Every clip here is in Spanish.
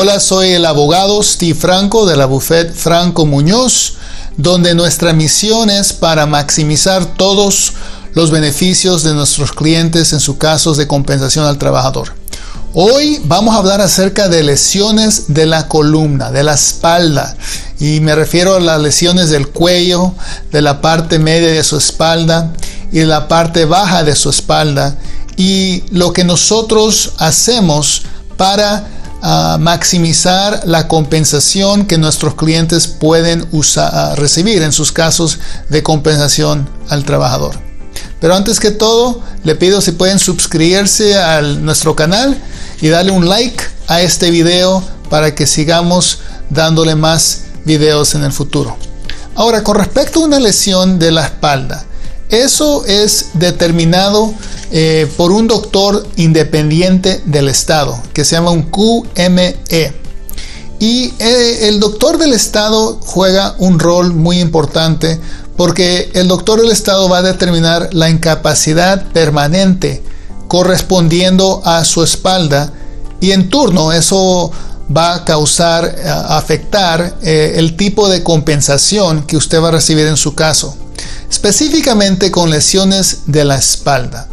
Hola, soy el abogado Steve Franco de la bufete Franco Muñoz, donde nuestra misión es para maximizar todos los beneficios de nuestros clientes en sus casos de compensación al trabajador. Hoy vamos a hablar acerca de lesiones de la columna, de la espalda, y me refiero a las lesiones del cuello, de la parte media de su espalda y de la parte baja de su espalda, y lo que nosotros hacemos para maximizar la compensación que nuestros clientes pueden recibir en sus casos de compensación al trabajador. Pero antes que todo, le pido si pueden suscribirse a nuestro canal y darle un like a este video para que sigamos dándole más videos en el futuro. Ahora, con respecto a una lesión de la espalda, eso es determinado por un doctor independiente del estado que se llama un QME, y el doctor del estado juega un rol muy importante porque el doctor del estado va a determinar la incapacidad permanente correspondiendo a su espalda, y en turno eso va a afectar el tipo de compensación que usted va a recibir en su caso, específicamente con lesiones de la espalda.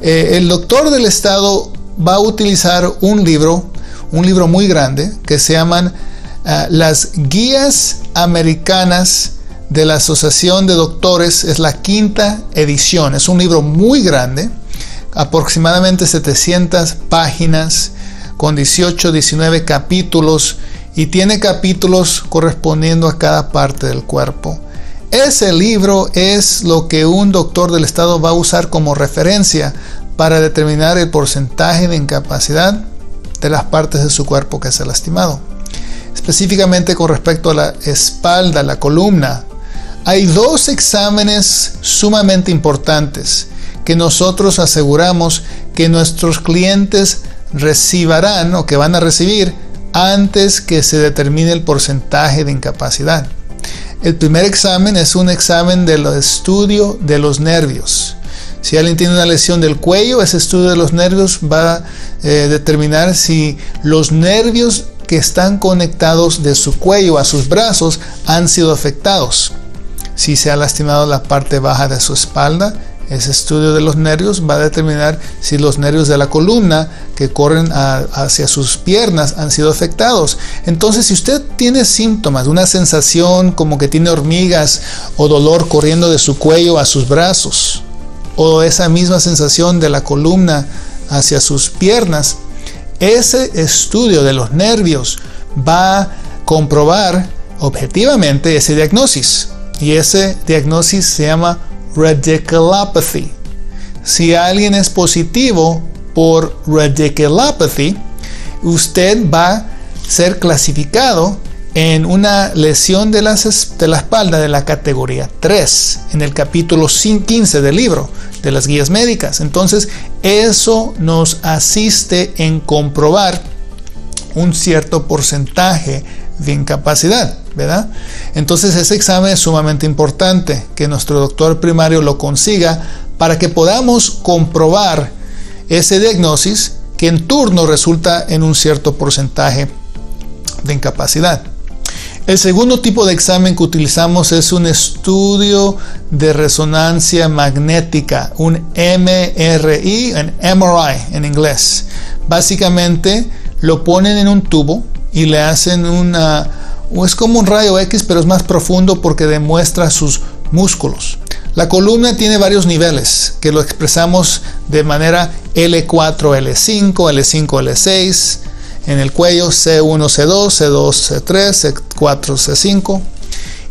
El doctor del estado va a utilizar un libro muy grande que se llaman Las Guías Americanas de la Asociación de Doctores. Es la 5ª edición, es un libro muy grande, aproximadamente 700 páginas con 18-19 capítulos, y tiene capítulos correspondiendo a cada parte del cuerpo. Ese libro es lo que un doctor del estado va a usar como referencia para determinar el porcentaje de incapacidad de las partes de su cuerpo que se ha lastimado. Específicamente con respecto a la espalda, la columna, hay dos exámenes sumamente importantes que nosotros aseguramos que nuestros clientes recibirán o que van a recibir antes que se determine el porcentaje de incapacidad. El primer examen es un examen del estudio de los nervios. Si alguien tiene una lesión del cuello, ese estudio de los nervios va a determinar si los nervios que están conectados de su cuello a sus brazos han sido afectados. Si se ha lastimado la parte baja de su espalda, ese estudio de los nervios va a determinar si los nervios de la columna que corren hacia sus piernas han sido afectados. Entonces, si usted tiene síntomas, una sensación como que tiene hormigas o dolor corriendo de su cuello a sus brazos, o esa misma sensación de la columna hacia sus piernas, ese estudio de los nervios va a comprobar objetivamente ese diagnóstico. Y ese diagnóstico se llama radiculopatía. Si alguien es positivo por radiculopatía, usted va a ser clasificado en una lesión de la espalda de la categoría 3 en el capítulo 15 del libro de las guías médicas. Entonces, eso nos asiste en comprobar un cierto porcentaje de incapacidad, ¿verdad? Entonces, ese examen es sumamente importante que nuestro doctor primario lo consiga para que podamos comprobar ese diagnóstico que en turno resulta en un cierto porcentaje de incapacidad. El segundo tipo de examen que utilizamos es un estudio de resonancia magnética, un MRI, un MRI en inglés. Básicamente lo ponen en un tubo y le hacen es como un rayo X, pero es más profundo porque demuestra sus músculos. La columna tiene varios niveles que lo expresamos de manera L4, L5, L5, L6, en el cuello C1, C2, C2, C3, C4, C5,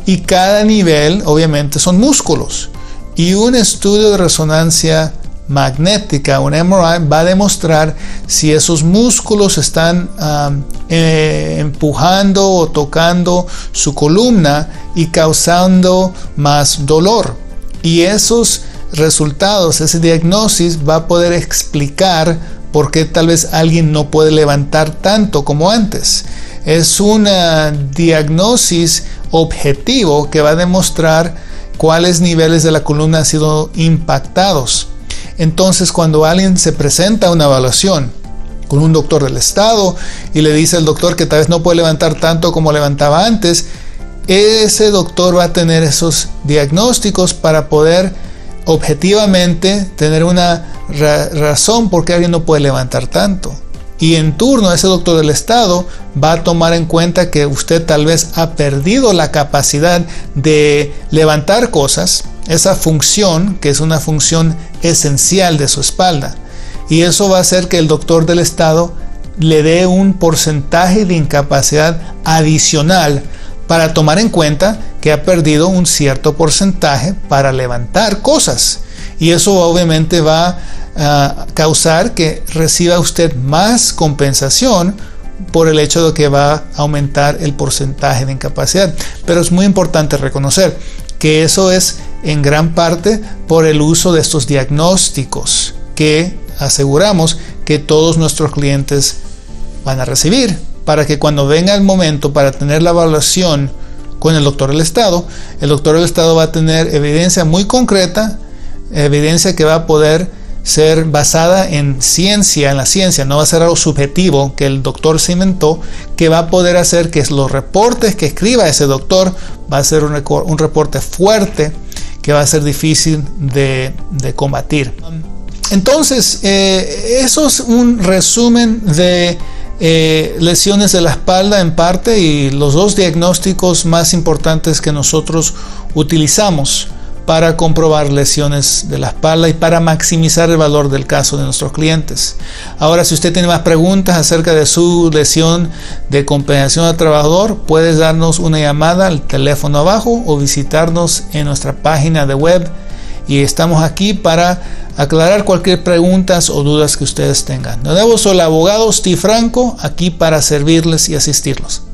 y cada nivel obviamente son músculos, y un estudio de resonancia magnética, un MRI, va a demostrar si esos músculos están empujando o tocando su columna y causando más dolor. Y esos resultados, ese diagnóstico va a poder explicar por qué tal vez alguien no puede levantar tanto como antes. Es un diagnóstico objetivo que va a demostrar cuáles niveles de la columna han sido impactados. Entonces, cuando alguien se presenta a una evaluación con un doctor del estado y le dice al doctor que tal vez no puede levantar tanto como levantaba antes, ese doctor va a tener esos diagnósticos para poder objetivamente tener una razón por qué alguien no puede levantar tanto. Y en turno ese doctor del estado va a tomar en cuenta que usted tal vez ha perdido la capacidad de levantar cosas, esa función que es una función esencial de su espalda. Y eso va a hacer que el doctor del estado le dé un porcentaje de incapacidad adicional para tomar en cuenta que ha perdido un cierto porcentaje para levantar cosas. Y eso obviamente va a causar que reciba usted más compensación por el hecho de que va a aumentar el porcentaje de incapacidad. Pero es muy importante reconocer que eso es en gran parte por el uso de estos diagnósticos que aseguramos que todos nuestros clientes van a recibir, para que cuando venga el momento para tener la evaluación con el doctor del estado, el doctor del estado va a tener evidencia muy concreta, evidencia que va a poder ser basada en ciencia, en la ciencia, no va a ser algo subjetivo que el doctor se inventó, que va a poder hacer que los reportes que escriba ese doctor va a ser un reporte fuerte que va a ser difícil de combatir. Entonces, eso es un resumen de lesiones de la espalda en parte y los dos diagnósticos más importantes que nosotros utilizamos para comprobar lesiones de la espalda y para maximizar el valor del caso de nuestros clientes. Ahora, si usted tiene más preguntas acerca de su lesión de compensación al trabajador, puedes darnos una llamada al teléfono abajo o visitarnos en nuestra página de web. Y estamos aquí para aclarar cualquier preguntas o dudas que ustedes tengan. De nuevo, soy el abogado Steve Franco, aquí para servirles y asistirlos.